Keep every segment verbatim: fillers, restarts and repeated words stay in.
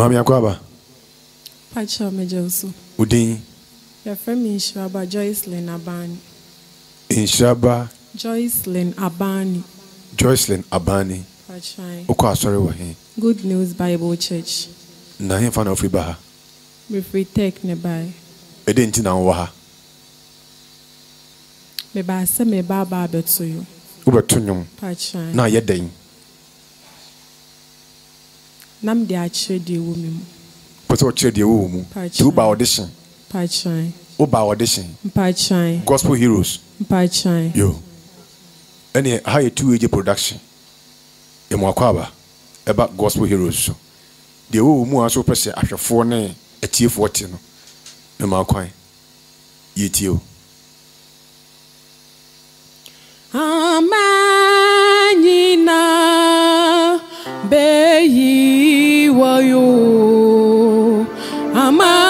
Mami Akwaba. Pacho Mejosu. Udin. Your friend Nhyiraba Joycelyn Abani. Nhyiraba Joycelyn Abani. Joycelyn Abani. Pachai. Okwa sorry wahin. Good News Bible Church. Na hin fan of riba. We free take nebai. Ede nti na wo ha. Me ba se me ba ba beto yo. Obeto nyum. Pachai. Na ye den. Nam de achede wo mim. But what chede wo mu? Tu ba audition. Pachai. Oba audition. Pachai. Gospel Heroes. Pachai. Yo. Any high two-age production. Emuakwaba about Gospel Heroes. The old mu aso pese ahwe four ne atiefo no. Emuakwan. Yitio. Amanyina beyi wayo. Ama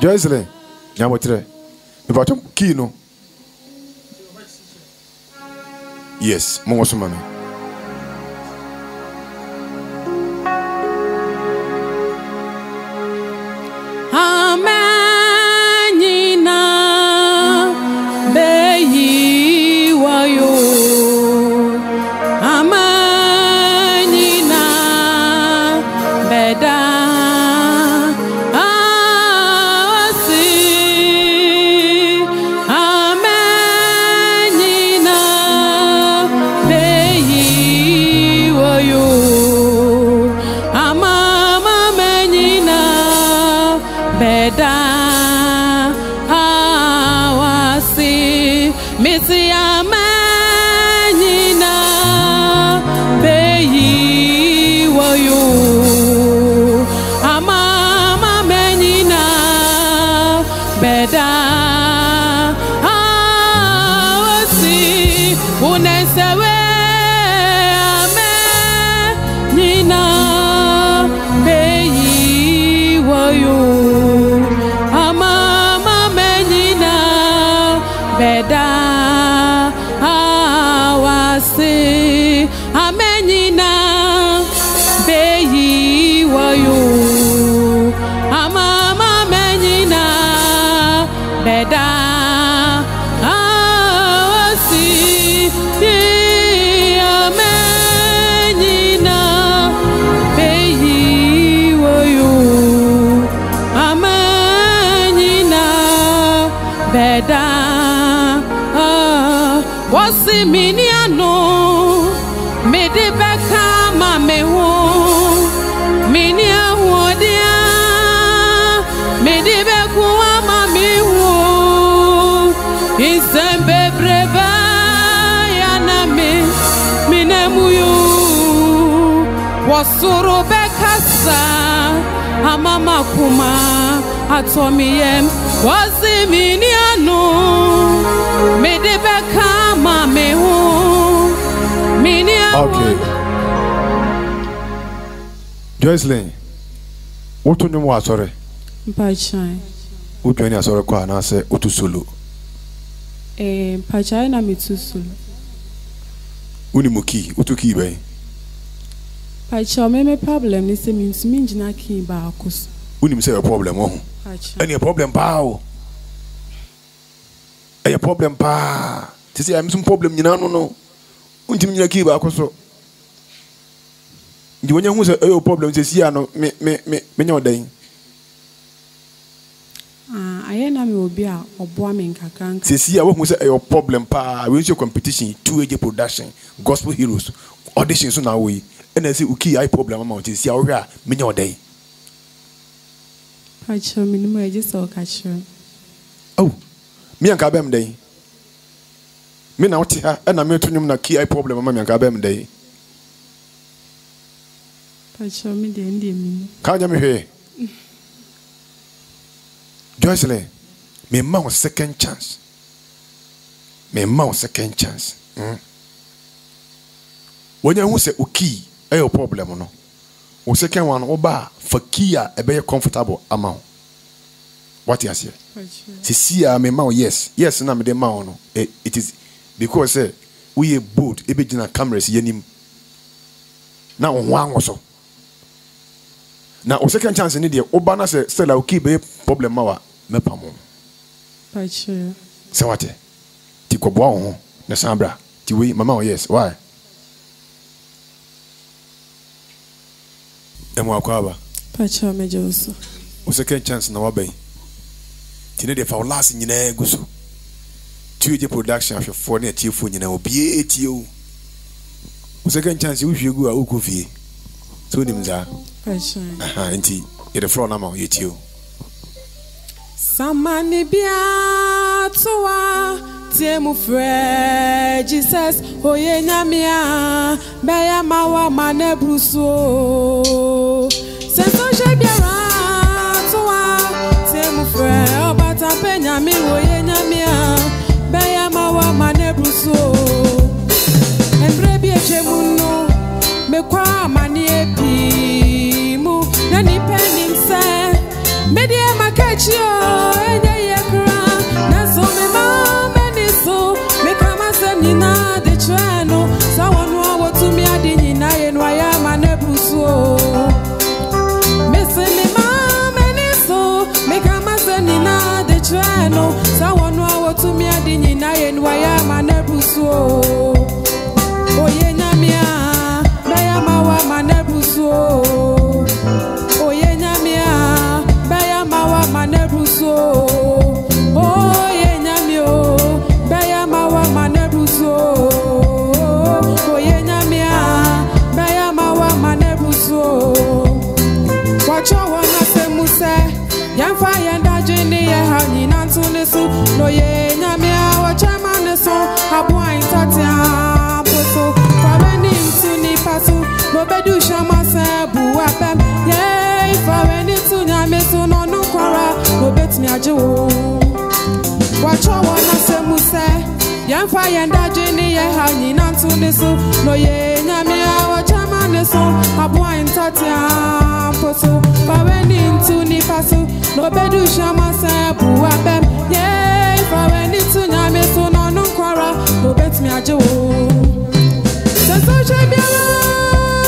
Joycelyn, I'm with you. But I'm keen. Yes, I'm with you. Soro bekasa amama kuma atomiem wazimini anu medebeka mamehu mini anu. Okay. Joycelyn, otu nyomo asore. Mpachai. Otu nyomo asore kwa na se otu solo. Eh, mpachai na mitu solo. Uni muki, otu ki ibe. Pacho, me me problem ni se minti minti na ki ba akus. Uni mi se ya problem oh. Pacho. Any problem ba o. Any problem ba. Ti se ya mi sun problem ni na no no. Unti mi na ki ba akus. Ndi wonya hu se e problem se si ya no me me me me nya odan. Ah, aye na mi obi a oboa me nkakranka. Se si ya wo hu se e problem pa. We show competition, two-age production, Gospel Heroes. Audition so na wo yi. And see uki I problem amount is your minor day. Catch your minimum, I just saw catch her. Oh, me and Cabam day. Me now, and I'm meeting him a key I problem among Cabam day. Catch your me the Indian. Can't you hear? Joycelyn, me mount second chance. Me mount second chance. When you say okay, a problem no. The second one, oba for kia a very comfortable amount. What you say? See, I am a yes, yes, and I am the man. It is because uh, we are both. If you cameras, you now one also. Now, the second chance in India, Obama said, "Still, I will keep a problem. Mawa me pamu." Pachu. So what? Tiko boa na sambra. Tiwi mama yes. Why? Emu akwaba. Pachu mejoso. The second chance na wabe. Tine de fa last in yine gusu. Tuesday production of your phone and your phone yine obi etio. The second chance you should go a ukufi. So nimza. Aha, inti, the floor now yet you. Samani bia towa temu fre Jesus oye nyamia beya mawa mane bruso. Senso je biara towa temu fre obata penya mi oye nyamia beya mawa mane bruso. Embre bi echemuno me kwa mani epi. Nani penim se media makachio enye yekra nazo me mama niso me kama semina de chano sawonu awotumi adi nyina yenu ayama nebuso me sene mama niso me kama semina de chano sawonu awotumi adi nyina yenu ayama nebuso oye nyamia dayama wa manebuso. Oh, yeah, Namio, Bayamawa Manebuso. Oh, yeah, Namia, Bayamawa Manebuso. Watch your one as a musa, young fire and a genie, hanging on to the soup. No, yeah, Namia, watch a man, the soul, a point at the apple. For any Sunni Pasu, Bobedu Shamasa, Buapem, yea, for any Sunamiso, no, no, Cora. Obet me ajo watch your one as a musa young fire and a genie hanging on to the soup. No, yeah, Namia, watch a man, the soul, a boy in Tatia, Poso, for any into Nipasu, no bedu shamasa, Buapem, yea, for any tsunami, so no, no, Cora, obet me ajo. The social beer,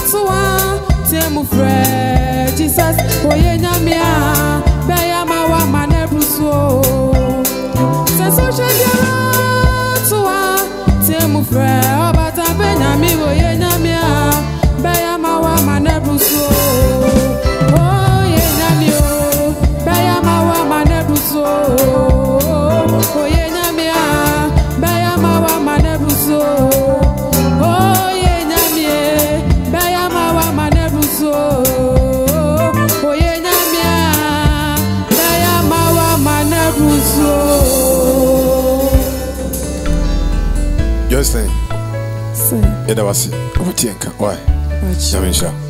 so I tell me, Fred, Jesus, for Yenamia. Bayamawa manebuso. Se soche diara toa temu fre obata benyami oye nyamia bayamawa manebuso. Oye nyamio bayamawa manebuso. Oye nyamia bayamawa manebuso. Oye nyamie bayamawa manebuso. Just saying. Say. It was. Why?